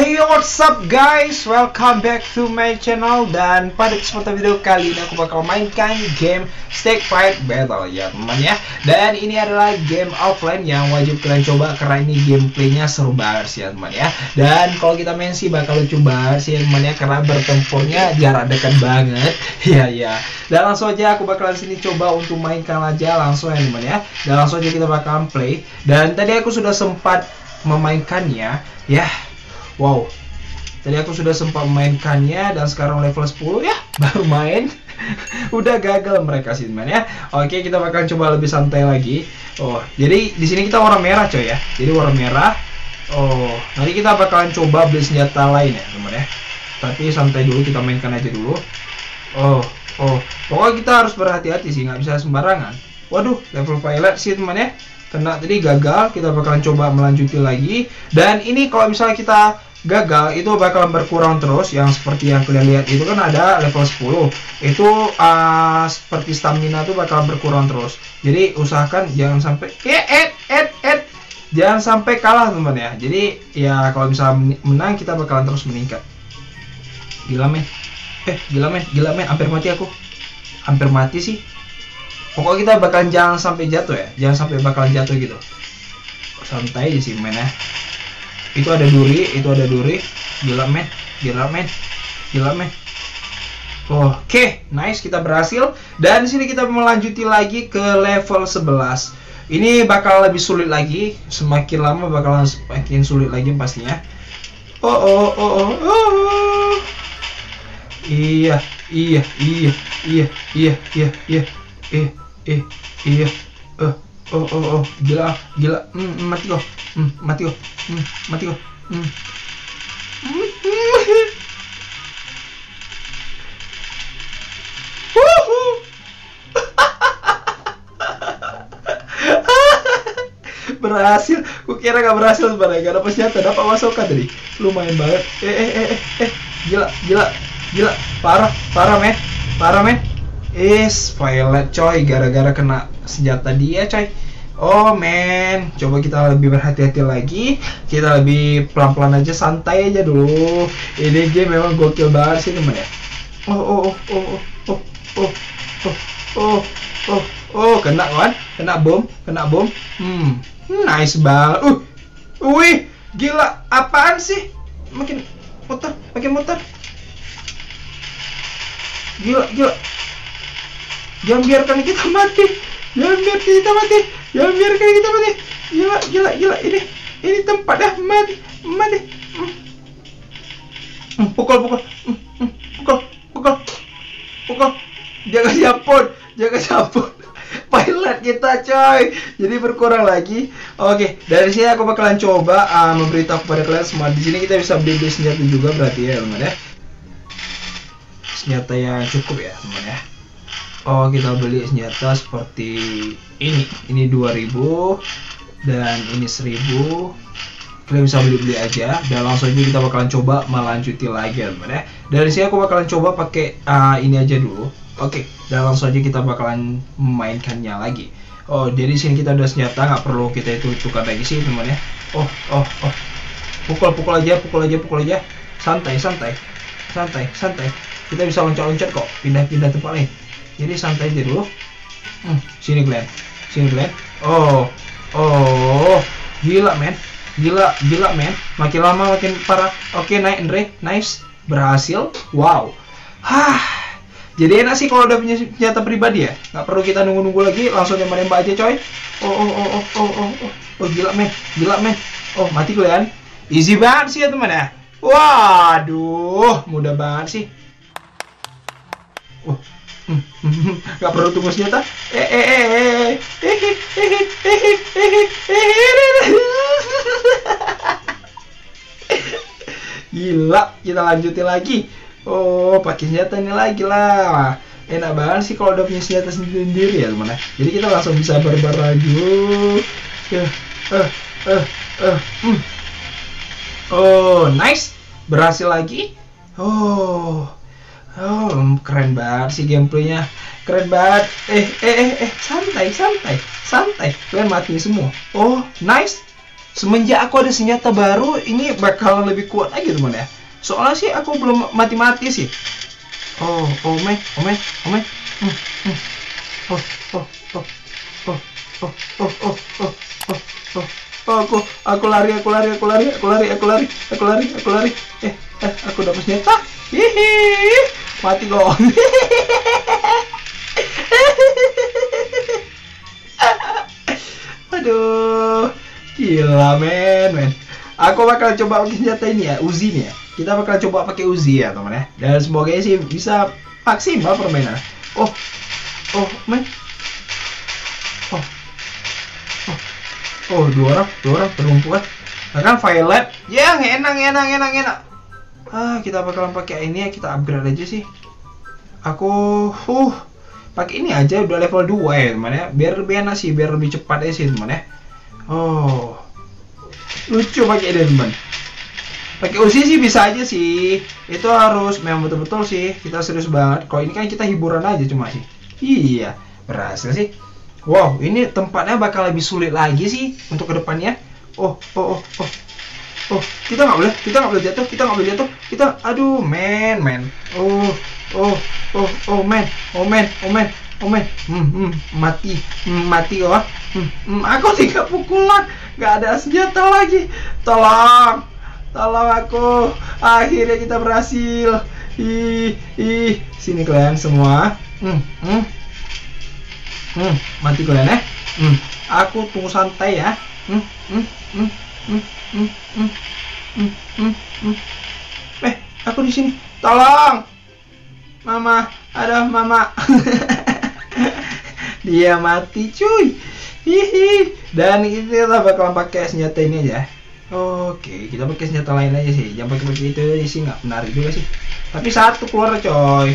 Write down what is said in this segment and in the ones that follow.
Hey what's up guys, welcome back to my channel. Dan pada kesempatan video kali ini aku bakal mainkan game Stickfight Battle ya teman ya. Dan ini adalah game offline yang wajib kalian coba karena ini gameplaynya seru banget ya teman ya. Dan kalau kita main sih bakal lucu banget sih teman ya, karena bertempurnya jarak dekat banget ya ya. Dan langsung aja aku bakalan sini coba untuk mainkan aja langsung ya teman ya. Dan langsung aja kita bakalan play. Dan tadi aku sudah sempat memainkannya ya. Wow, tadi aku sudah sempat memainkannya dan sekarang level 10 ya, baru main. Udah gagal mereka sih teman ya. Oke, kita bakal coba lebih santai lagi. Oh, jadi di sini kita warna merah coy ya. Jadi warna merah. Oh, nanti kita bakalan coba beli senjata lain ya teman ya. Tapi santai dulu, kita mainkan aja dulu. Oh, pokoknya kita harus berhati-hati sih, nggak bisa sembarangan. Waduh, level violet sih teman ya. Kena tadi gagal, kita bakalan coba melanjuti lagi. Dan ini kalau misalnya kita gagal itu bakalan berkurang terus, yang seperti yang kalian lihat itu kan ada level 10 itu seperti stamina tuh bakalan berkurang terus. Jadi usahakan jangan sampai jangan sampai kalah teman ya. Jadi ya kalau misalnya menang kita bakalan terus meningkat. Gila men, gila men, hampir mati aku, hampir mati sih. Pokoknya kita bakalan jangan sampai jatuh ya, jangan sampai bakalan jatuh gitu. Santai aja sih men ya. Itu ada duri, itu ada duri. Gila men, gila men, gila men. Oke, nice, kita berhasil. Dan sini kita melanjuti lagi ke level 11. Ini bakal lebih sulit lagi, semakin lama bakalan semakin sulit lagi pastinya. Oh. Iya. Oh, gila, mati kok, mati kok. Berhasil, kukira gak berhasil sebenarnya, gak dapat senjata, dapat masukan tadi, lumayan banget. Gila, parah men. Is violet coy, gara-gara kena senjata dia coy. Oh men, coba kita lebih berhati-hati lagi, kita lebih pelan-pelan aja, santai aja dulu. Ini game memang gokil banget sih temen ya. Oh, kena kan, kena bom. Nice banget. Wih, gila, apaan sih? Makin muter. Gila. Jangan biarkan kita mati. Jangan biarkan kita mati. Gila. Ini tempat dah mati. Pukul. Jaga siapun. Pilot kita coy. Jadi berkurang lagi. Oke, dari sini aku bakalan coba memberitahu kepada kalian semua. Di sini kita bisa beli senjata juga berarti ya, teman ya. Senjata yang cukup ya, teman ya. Oh, kita beli senjata seperti ini 2000 dan ini 1000. Kalian bisa beli aja. Dan langsung aja kita bakalan coba melanjuti lagi teman ya. Dari sini aku bakalan coba pakai ini aja dulu. Oke, dan langsung aja kita bakalan memainkannya lagi. Oh, jadi sini kita udah senjata, nggak perlu kita itu tukar lagi sih teman ya. Oh. Pukul aja. Santai. Kita bisa loncat-loncat kok, pindah-pindah tempat lain. Jadi santai aja dulu. Sini Glenn. Oh. Gila men. Makin lama makin parah. Oke, naik Andre, nice, berhasil. Wow. Jadi enak sih kalau udah punya senjata pribadi ya. Nggak perlu kita nunggu-nunggu lagi, langsung nembak aja coy. Oh. Oh, gila men. Oh, mati Glenn. Easy banget sih ya teman ya. Waduh, mudah banget sih. Gak perlu tunggu senjata. Gila, kita lanjutin lagi. Oh, pakai senjata ini lagi lah. Enak banget sih kalau udah punya senjata sendiri ya teman. Jadi kita langsung bisa berbaraju. Oh, nice, berhasil lagi. Oh, keren banget sih gameplaynya, keren banget. Santai. Kalian mati semua. Oh, nice, semenjak aku ada senjata baru ini bakal lebih kuat lagi teman ya. Soalnya sih aku belum mati-mati sih. Aku lari. Aku dapat senjata. Hihi, mati dong. Aduh, gila men. Aku bakal coba pakai senjata ini ya, Uzi nih ya. Kita bakal coba pakai Uzi ya teman ya. Dan semoga sih bisa maksimal permainan. Dua orang perempuan. Bahkan violet. Ya, enak. Kita bakalan pakai ini ya, kita upgrade aja sih. Aku pakai ini aja udah level 2 ya teman ya. Biar lebih enak sih, biar lebih cepat ya sih teman ya. Lucu pakai ini teman. Pakai Uzi sih bisa aja sih. Itu harus memang betul-betul sih. Kita serius banget. Kalau ini kan kita hiburan aja cuma sih. Iya, berhasil sih. Wow, ini tempatnya bakal lebih sulit lagi sih untuk kedepannya. Kita nggak boleh jatuh. Aduh, men. Oh, men. Mati. Aku 3 pukulan, nggak ada senjata lagi. Tolong aku. Akhirnya kita berhasil. Sini kalian semua. Mati kalian ya. Aku tunggu santai ya. Aku di sini. Tolong. Mama, aduh mama. Dia mati, cuy. Hihi. Dan kita bakal pakai senjata ini aja. Oke, kita pakai senjata lain aja sih. Jangan pakai itu aja sih, nggak menarik juga sih. Tapi satu keluar coy.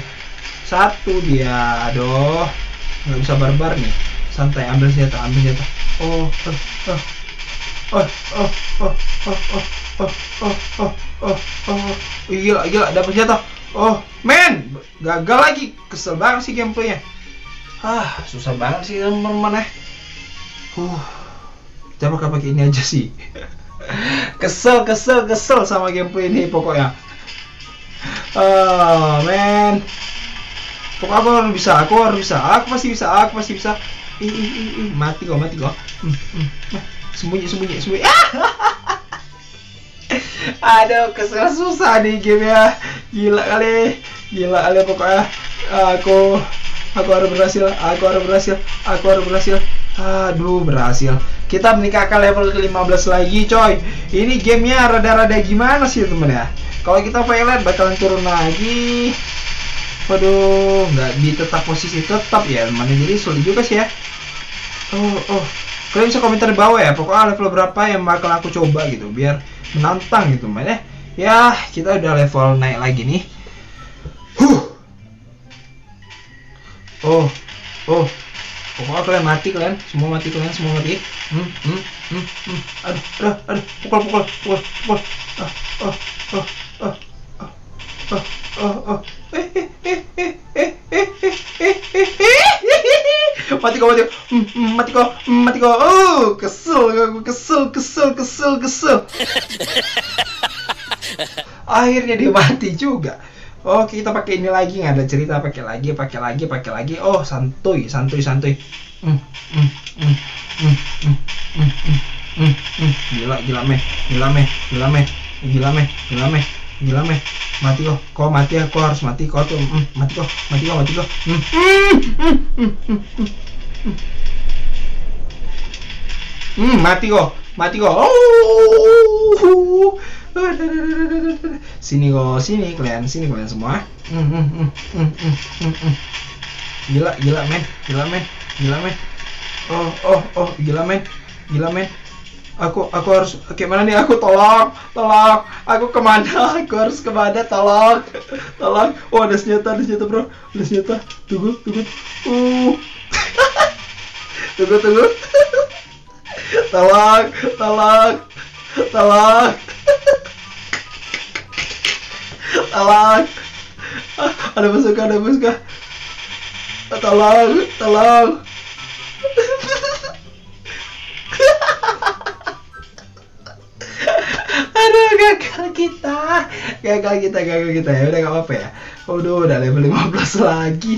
Satu dia. Aduh. Nggak bisa barbar nih, santai, ambil senjata. Gila, dapet senjata. Men, gagal lagi, kesel banget sih gameplaynya. Susah banget sih teman-teman ya. Kita bakal pakai ini aja sih. Kesel sama gameplay ini pokoknya. Men. Pokoknya aku pasti bisa. Mati kok. Sembunyi. Aduh, kesel susah nih game ya. Gila kali pokoknya. Aku harus berhasil. Aduh, berhasil. Kita meningkatkan level ke-15 lagi, coy. Ini gamenya rada-rada gimana sih, temen ya? Kalau kita violet bakalan turun lagi. Waduh, nggak di tetap posisi tetap ya, mana jadi sulit juga sih ya. Kalian bisa komentar di bawah ya, pokoknya level berapa yang bakal aku coba gitu, biar menantang gitu mainnya. Ya, kita udah level naik lagi nih. Pokoknya kalian mati semua. Aduh, pukul. Mati kau. Kesel. Akhirnya dia mati juga. Oke, kita pakai ini lagi, nggak ada cerita, pakai lagi. Santuy. Gila meh. Mati kok, harus mati kok. Mati kok. Sini kalian semua. Gila men. Gila men. Aku harus gimana nih? Aku tolong. Aku kemana? Aku harus kemana? Tolong. Ada senjata bro, ada senjata. Tunggu. Tunggu. Tolong. Ada musuh. Tolong. kita. Gagal kita. Ya udah, gak apa-apa ya. Waduh, udah level 15 lagi.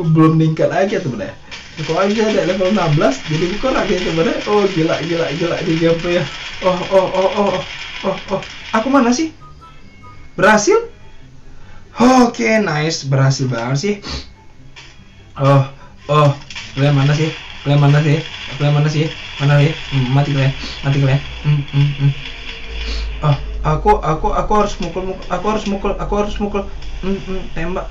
Belum meningkat lagi ya temen ya. Kok aja ada level 16 jadi kurang ya temen ya. Oh gila di gameplay ya. Oh. Aku mana sih? Berhasil? Oke, nice. Berhasil banget sih. Oh. Kalian mana sih? Mana sih? Mati kalian. Oh, aku harus mukul. Aku harus mukul. Tembak.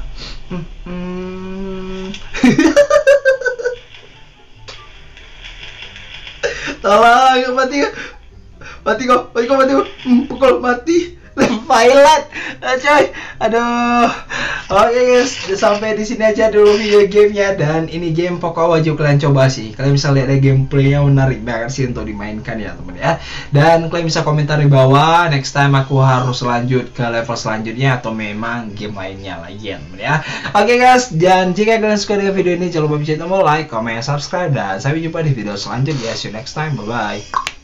Tolong, mati kok. Pukul mati. Violet, coy, aduh. Oke guys, sampai di sini aja dulu video gamenya, dan ini game pokok wajib kalian coba sih. Kalian bisa lihat gameplaynya menarik banget sih untuk dimainkan ya teman ya. Dan kalian bisa komentar di bawah, next time aku harus lanjut ke level selanjutnya atau memang game lainnya lagi ya teman ya. Oke guys, dan jika kalian suka dengan video ini jangan lupa pencet tombol like, comment, subscribe, dan sampai jumpa di video selanjutnya. See you next time, bye bye.